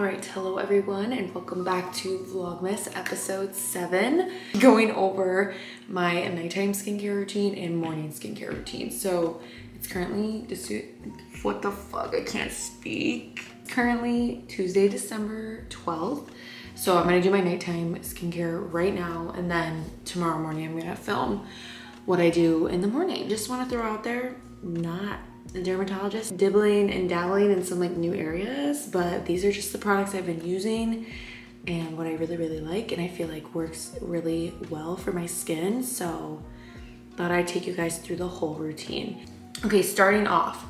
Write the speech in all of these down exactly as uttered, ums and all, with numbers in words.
Alright, hello everyone and welcome back to Vlogmas episode seven. Going over my nighttime skincare routine and morning skincare routine. So it's currently, what the fuck, I can't speak. Currently Tuesday, December twelfth. So I'm gonna do my nighttime skincare right now, and then tomorrow morning I'm gonna film what I do in the morning. Just wanna throw out there, not a dermatologist, dibbling and dabbling in some like new areas, but these are just the products I've been using and what I really really like and I feel like works really well for my skin, so thought I'd take you guys through the whole routine. Okay, starting off,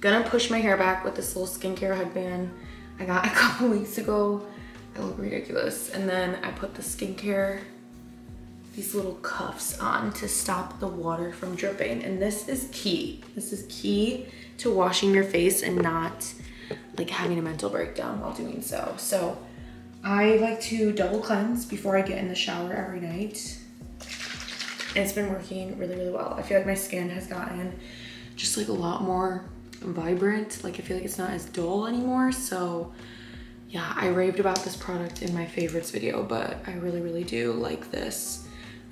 gonna push my hair back with this little skincare headband I got a couple weeks ago. I look ridiculous. And then I put the skincare, these little cuffs on to stop the water from dripping. And this is key. This is key to washing your face and not like having a mental breakdown while doing so. So I like to double cleanse before I get in the shower every night. And it's been working really, really well. I feel like my skin has gotten just like a lot more vibrant. Like I feel like it's not as dull anymore. So yeah, I raved about this product in my favorites video, but I really, really do like this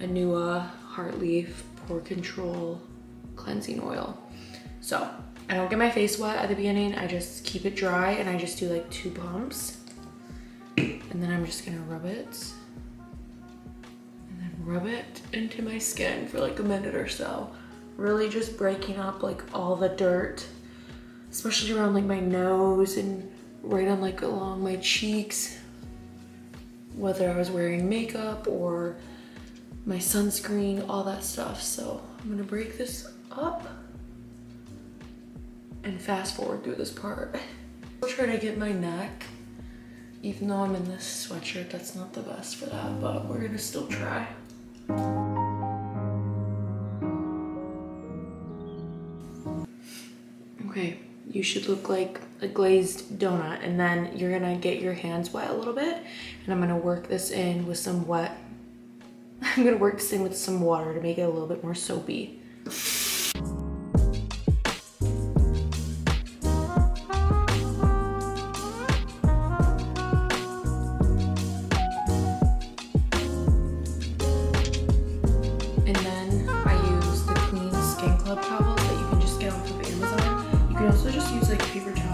Anua Heartleaf Pore Control Cleansing Oil. So I don't get my face wet at the beginning. I just keep it dry and I just do like two pumps. And then I'm just gonna rub it. And then rub it into my skin for like a minute or so. Really just breaking up like all the dirt, especially around like my nose and right on like along my cheeks, whether I was wearing makeup or my sunscreen, all that stuff. So I'm gonna break this up and fast forward through this part. I'll try to get my neck, even though I'm in this sweatshirt that's not the best for that, but we're gonna still try. Okay, you should look like a glazed donut, and then you're gonna get your hands wet a little bit, and I'm gonna work this in with some wet I'm gonna work this in with some water to make it a little bit more soapy. And then I use the Clean Skin Club towel that you can just get off of Amazon. You can also just use like paper towel.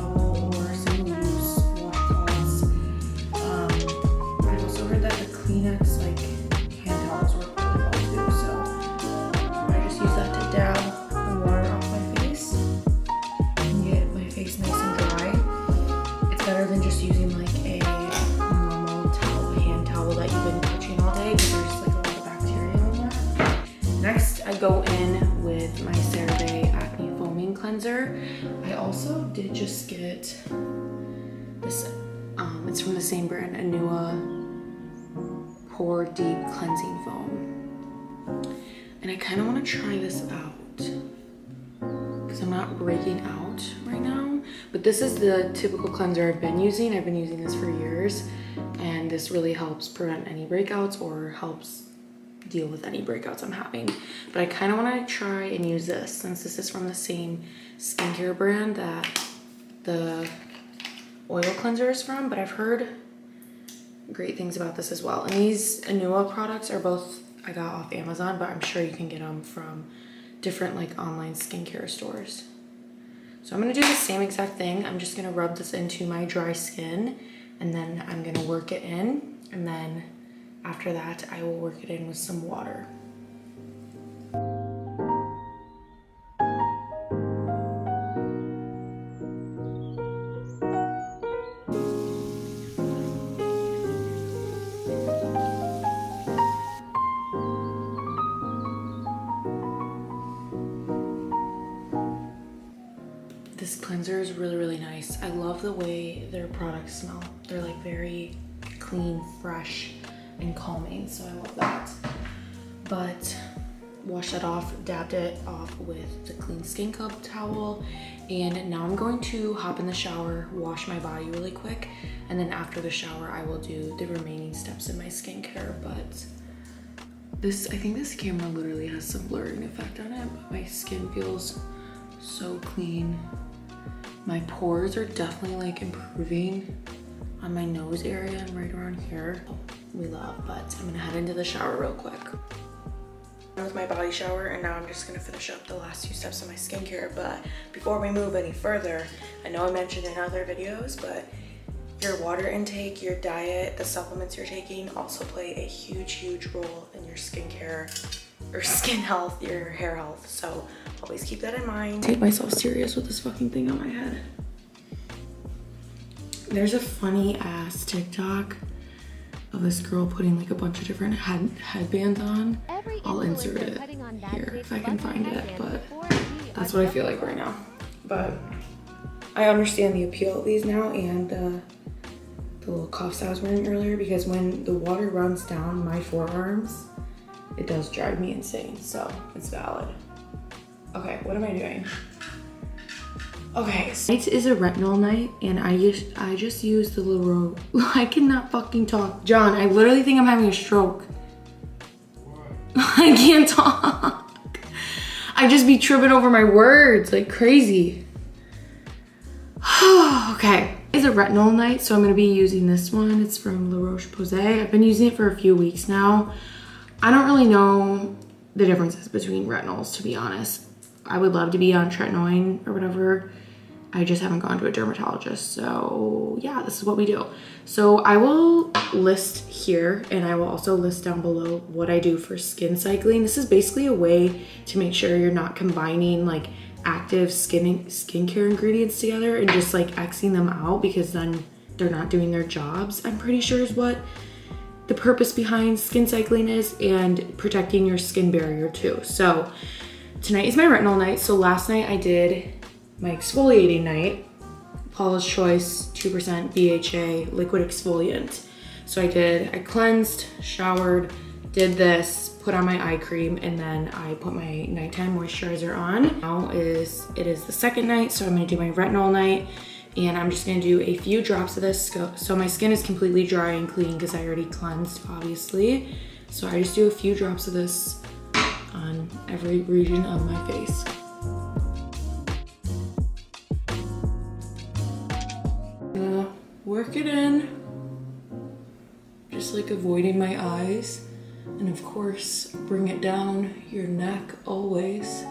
Go in with my CeraVe acne foaming cleanser. I also did just get this, um, it's from the same brand, Anua Pore Deep Cleansing Foam. And I kind of want to try this out because I'm not breaking out right now. But this is the typical cleanser I've been using. I've been using this for years, and this really helps prevent any breakouts or helps deal with any breakouts I'm having. But I kind of want to try and use this, since this is from the same skincare brand that the oil cleanser is from, but I've heard great things about this as well. And these Anua products are both I got off Amazon, but I'm sure you can get them from different like online skincare stores. So I'm going to do the same exact thing. I'm just going to rub this into my dry skin, and then I'm going to work it in, and then after that, I will work it in with some water. This cleanser is really, really nice. I love the way their products smell. They're like very clean, fresh, and calming, so I love that. But wash that off, dabbed it off with the Clean Skin Club towel, and now I'm going to hop in the shower, wash my body really quick, and then after the shower I will do the remaining steps in my skincare. But this, I think this camera literally has some blurring effect on it, but my skin feels so clean. My pores are definitely like improving on my nose area and right around here. We love, but I'm gonna head into the shower real quick. That was my body shower, and now I'm just gonna finish up the last few steps of my skincare. But before we move any further, I know I mentioned in other videos, but your water intake, your diet, the supplements you're taking also play a huge, huge role in your skincare, your skin health, your hair health. So always keep that in mind. Take myself serious with this fucking thing on my head. There's a funny ass TikTok of this girl putting like a bunch of different head headbands on. I'll insert it here if I can find it, but that's what I feel like right now. But I understand the appeal of these now, and uh, the little cuffs I was wearing earlier, because when the water runs down my forearms, it does drive me insane, so it's valid. Okay, what am I doing? Okay, so night is a retinol night, and I just I just use the La Roche. I cannot fucking talk, John. I literally think I'm having a stroke. What? I can't talk. I just be tripping over my words like crazy. Okay, it's a retinol night, so I'm gonna be using this one. It's from La Roche-Posay. I've been using it for a few weeks now. I don't really know the differences between retinols, to be honest. I would love to be on tretinoin or whatever. I just haven't gone to a dermatologist. So yeah, this is what we do. So I will list here, and I will also list down below what I do for skin cycling. This is basically a way to make sure you're not combining like active skin skincare ingredients together and just like Xing them out, because then they're not doing their jobs, I'm pretty sure is what the purpose behind skin cycling is, and protecting your skin barrier too. So tonight is my retinol night. So last night I did my exfoliating night, Paula's Choice two percent B H A liquid exfoliant. So I did, I cleansed, showered, did this, put on my eye cream, and then I put my nighttime moisturizer on. Now is, it is the second night, so I'm gonna do my retinol night, and I'm just gonna do a few drops of this. So my skin is completely dry and clean because I already cleansed, obviously. So I just do a few drops of this on every region of my face. Gonna work it in, just like avoiding my eyes, and of course bring it down your neck always.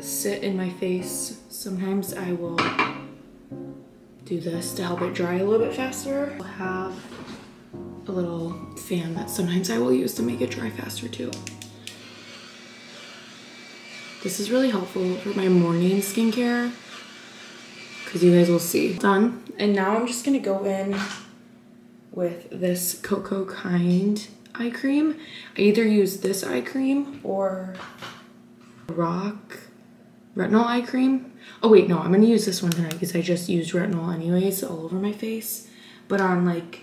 Sit in my face. Sometimes I will do this to help it dry a little bit faster. I'll have a little fan that sometimes I will use to make it dry faster too. This is really helpful for my morning skincare, because you guys will see. Done. And now I'm just gonna go in with this Coco Kind eye cream. I either use this eye cream or Rock retinol eye cream. Oh wait, no, I'm gonna use this one tonight because I just used retinol anyways all over my face. But on like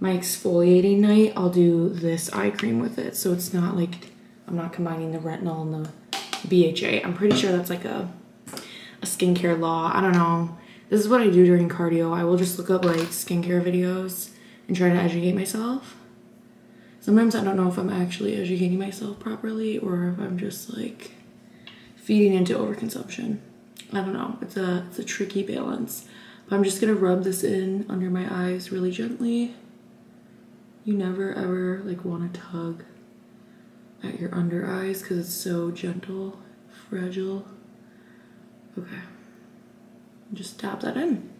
my exfoliating night, I'll do this eye cream with it. So it's not like, I'm not combining the retinol and the B H A. I'm pretty sure that's like a, a skincare law. I don't know. This is what I do during cardio. I will just look up like skincare videos and try to educate myself. Sometimes I don't know if I'm actually educating myself properly or if I'm just like feeding into overconsumption. I don't know. It's a, it's a tricky balance. But I'm just gonna rub this in under my eyes really gently. You never ever like wanna tug at your under eyes because it's so gentle, fragile. Okay, just dab that in.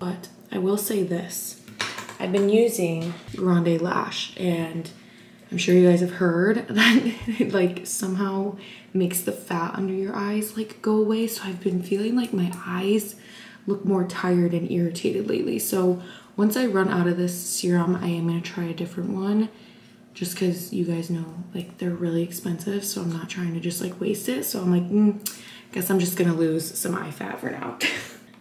But I will say this, I've been using Grande Lash, and I'm sure you guys have heard that it like somehow makes the fat under your eyes like go away. So I've been feeling like my eyes look more tired and irritated lately. So once I run out of this serum, I am gonna try a different one, just because you guys know like they're really expensive, so I'm not trying to just like waste it. So I'm like, mm, guess I'm just gonna lose some eye fat for now.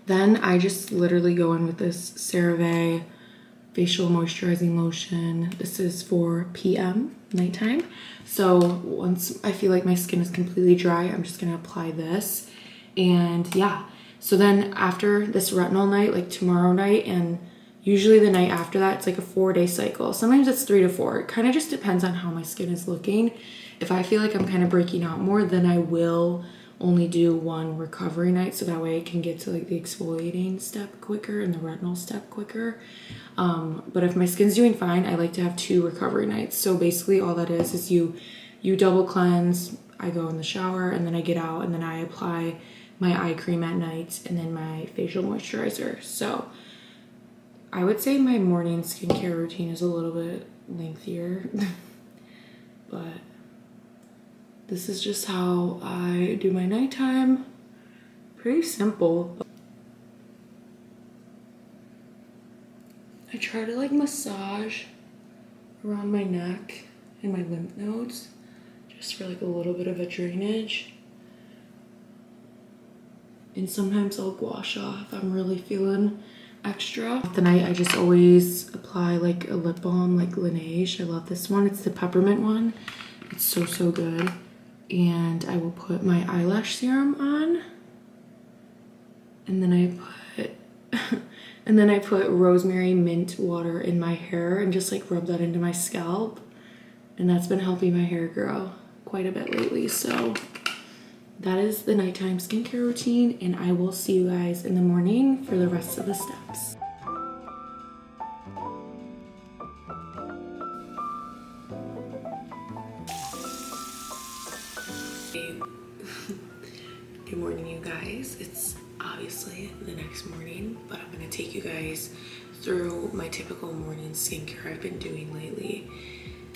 Then I just literally go in with this CeraVe facial moisturizing lotion. This is for P M nighttime. So once I feel like my skin is completely dry, I'm just gonna apply this. And yeah, so then after this retinol night, like tomorrow night, and usually the night after that, it's like a four day cycle. Sometimes it's three to four. It kind of just depends on how my skin is looking. If I feel like I'm kind of breaking out more, then I will only do one recovery night, so that way I can get to like the exfoliating step quicker and the retinol step quicker. Um, but if my skin's doing fine, I like to have two recovery nights. So basically all that is is you you double cleanse, I go in the shower, and then I get out, and then I apply my eye cream at night, and then my facial moisturizer. So I would say my morning skincare routine is a little bit lengthier, but this is just how I do my nighttime. Pretty simple. I try to like massage around my neck and my lymph nodes just for like a little bit of a drainage. And sometimes I'll wash off if I'm really feeling extra. At night, I just always apply like a lip balm, like Laneige. I love this one. It's the peppermint one. It's so, so good. And I will put my eyelash serum on, and then I put and then I put rosemary mint water in my hair and just like rub that into my scalp, and that's been helping my hair grow quite a bit lately. So that is the nighttime skincare routine, and I will see you guys in the morning for the rest of the steps. It's obviously the next morning, but I'm going to take you guys through my typical morning skincare I've been doing lately.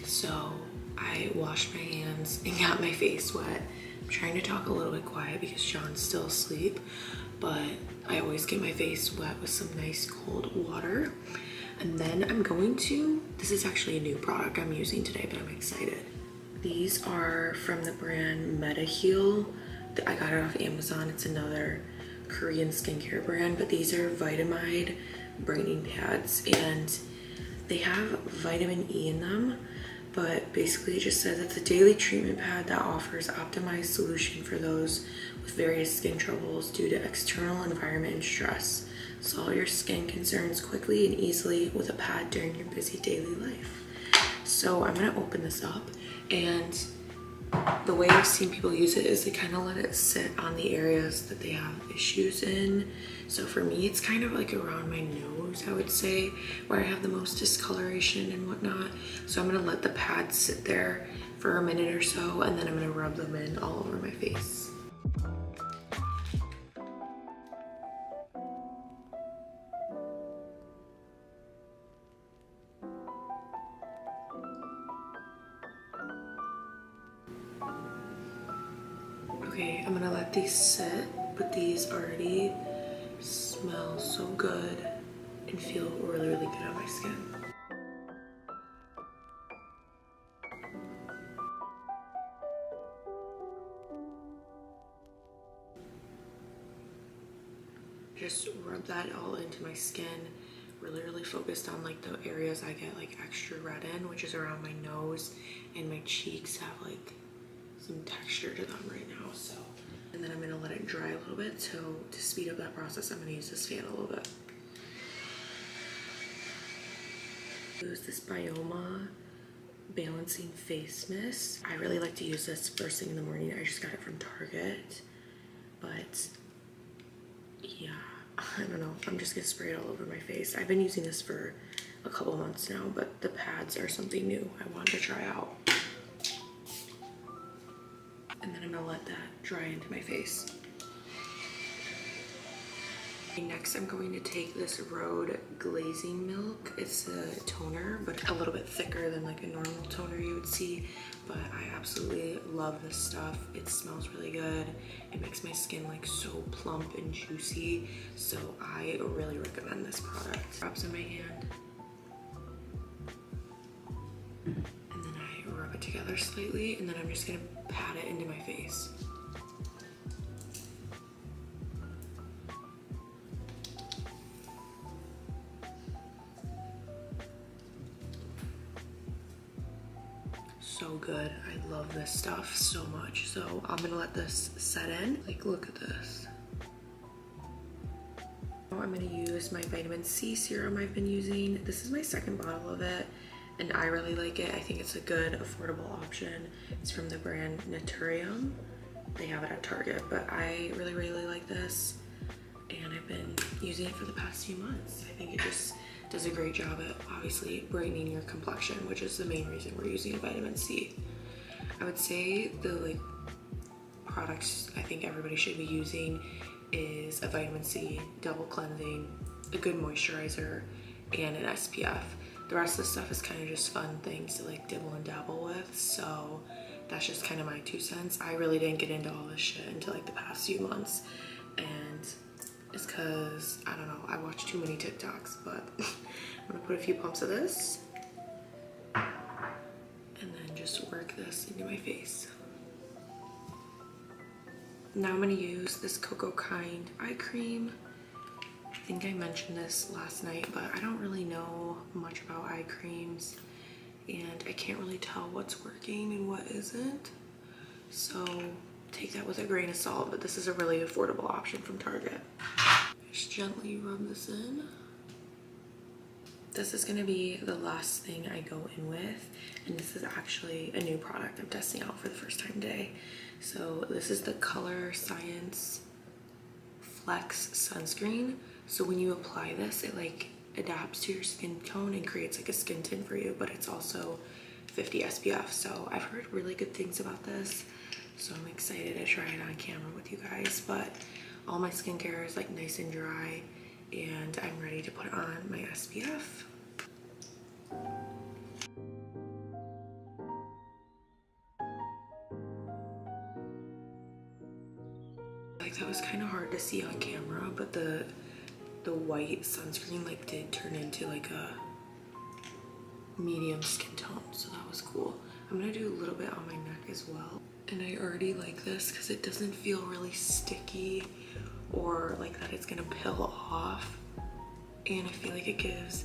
So I washed my hands and got my face wet. I'm trying to talk a little bit quiet because Sean's still asleep, but I always get my face wet with some nice cold water. And then I'm going to, this is actually a new product I'm using today, but I'm excited. These are from the brand Mediheal. I got it off Amazon. It's another Korean skincare brand, but these are Vitamide brightening pads, and they have vitamin E in them, but basically it just says it's a daily treatment pad that offers optimized solution for those with various skin troubles due to external environment and stress. Solve your skin concerns quickly and easily with a pad during your busy daily life. So I'm going to open this up, and the way I've seen people use it is they kind of let it sit on the areas that they have issues in. So for me, it's kind of like around my nose, I would say, where I have the most discoloration and whatnot. So I'm going to let the pads sit there for a minute or so, and then I'm going to rub them in all over my face. Okay, I'm gonna let these sit, but these already smell so good and feel really, really good on my skin. Just rub that all into my skin, really, really focused on like the areas I get like extra red in, which is around my nose, and my cheeks have like some texture to them right now. So, and then I'm gonna let it dry a little bit. So to speed up that process, I'm gonna use this fan a little bit. Use this BYOMA balancing face mist. I really like to use this first thing in the morning. I just got it from Target, but yeah, I don't know. I'm just gonna spray it all over my face. I've been using this for a couple months now, but the pads are something new I wanted to try out. And then I'm gonna let that dry into my face. Next, I'm going to take this Rhode Glazing Milk. It's a toner, but a little bit thicker than like a normal toner you would see, but I absolutely love this stuff. It smells really good. It makes my skin like so plump and juicy, so I really recommend this product. Drops in my hand. Together slightly, and then I'm just gonna pat it into my face. So good. I love this stuff so much. So I'm gonna let this set in. Like, look at this. Now I'm gonna use my vitamin C serum I've been using. This is my second bottle of it, and I really like it. I think it's a good, affordable option. It's from the brand Naturium, They have it at Target, but I really, really like this. And I've been using it for the past few months. I think it just does a great job at obviously brightening your complexion, which is the main reason we're using vitamin C. I would say the like products I think everybody should be using is a vitamin C, double cleansing, a good moisturizer, and an S P F. The rest of the stuff is kind of just fun things to like dibble and dabble with, so that's just kind of my two cents. I really didn't get into all this shit until like the past few months, and it's because, I don't know, I watch too many TikToks, but I'm gonna put a few pumps of this and then just work this into my face. Now I'm gonna use this Coco Kind eye cream. I think I mentioned this last night, but I don't really know much about eye creams and I can't really tell what's working and what isn't. So take that with a grain of salt, but this is a really affordable option from Target. Just gently rub this in. This is gonna be the last thing I go in with, and this is actually a new product I'm testing out for the first time today. So this is the Color Science Flex Sunscreen. So when you apply this, it like adapts to your skin tone and creates like a skin tint for you, but it's also fifty S P F. So I've heard really good things about this, so I'm excited to try it on camera with you guys. But all my skincare is like nice and dry, and I'm ready to put on my S P F. Like, that was kind of hard to see on camera, but the the white sunscreen like did turn into like a medium skin tone, so that was cool. I'm gonna do a little bit on my neck as well. And I already like this because it doesn't feel really sticky or like that it's gonna peel off, and I feel like it gives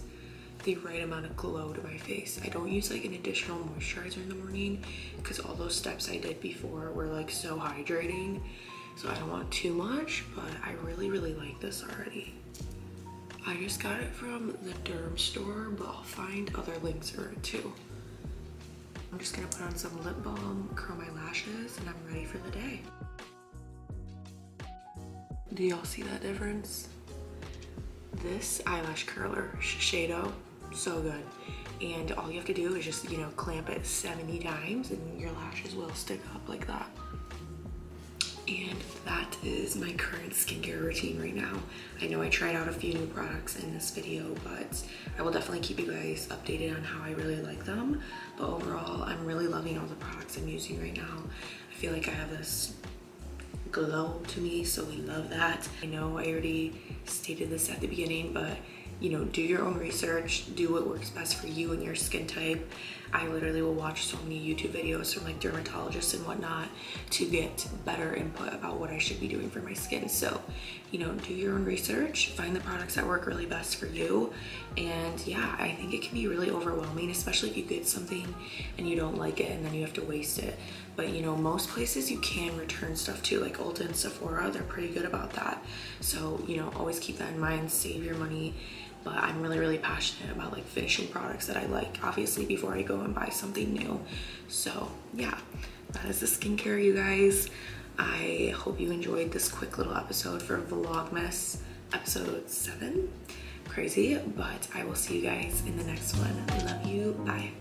the right amount of glow to my face. I don't use like an additional moisturizer in the morning because all those steps I did before were like so hydrating, so I don't want too much, but I really really like this already. I just got it from the Derm store, but I'll find other links for it too. I'm just gonna put on some lip balm, curl my lashes, and I'm ready for the day. Do y'all see that difference? This eyelash curler, Shado, so good. And all you have to do is just, you know, clamp it seventy times and your lashes will stick up like that. And that is my current skincare routine right now. I know I tried out a few new products in this video, but I will definitely keep you guys updated on how I really like them. But overall, I'm really loving all the products I'm using right now. I feel like I have this glow to me, so we love that. I know I already stated this at the beginning, but you know, do your own research, do what works best for you and your skin type. I literally will watch so many YouTube videos from like dermatologists and whatnot to get better input about what I should be doing for my skin. So, you know, do your own research, find the products that work really best for you. And yeah, I think it can be really overwhelming, especially if you get something and you don't like it and then you have to waste it. But you know, most places you can return stuff to, like Ulta and Sephora, they're pretty good about that. So, you know, always keep that in mind, save your money. But I'm really, really passionate about like finishing products that I like, obviously, before I go and buy something new. So yeah, that is the skincare, you guys. I hope you enjoyed this quick little episode for Vlogmas episode seven. Crazy, but I will see you guys in the next one. Love you, bye.